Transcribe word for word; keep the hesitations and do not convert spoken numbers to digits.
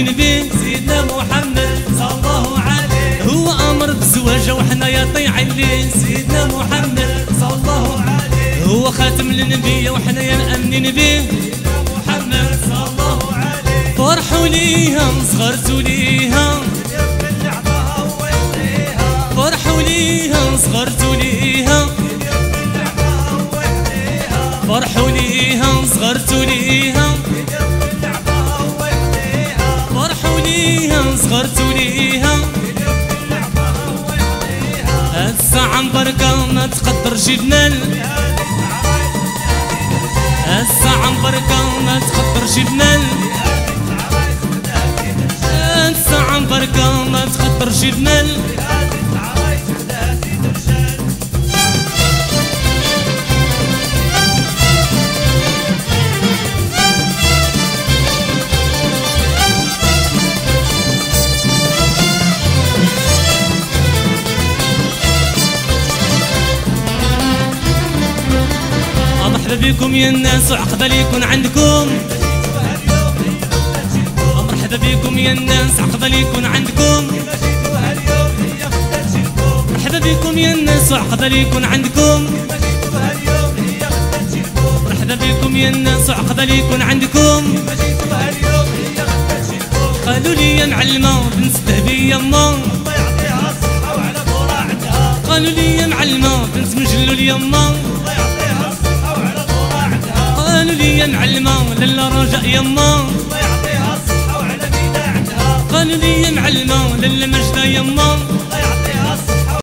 البيت سيدنا محمد صلى الله عليه، هو امر بزواجه وحنا يا طيعين ليه سيدنا محمد صلى الله عليه، هو خاتم الانبياء وحنا يا مامنين بيه سيدنا محمد صلى الله عليه. فرحوا ليها صغرتوا ليها فرحوا ليها صغرتوا ليها فرحوا ليها صغرتوا ليها فرحوا ليها صغرتوا ليها هاد الساعة مبركة ما تقدرش بنال هاد الساعة مبركة ما تقدرش بنال هاد الساعة مبركة ما تقدرش بنال مرحبا بكم يا الناس وعقبال يكون عندكم، مرحبا بكم يا الناس وعقبال يكون عندكم، مرحبا بكم يا الناس وعقبال يكون عندكم، مرحبا بكم يا الناس وعقبال يكون عندكم. قالوا لي يا معلمة بنت بيا يما الله يعطيها الصحة وعلى قراعتها، قالوا لي يا معلمة بنت مجلول يما قالوا لي يا معلمة لالا رجاء يما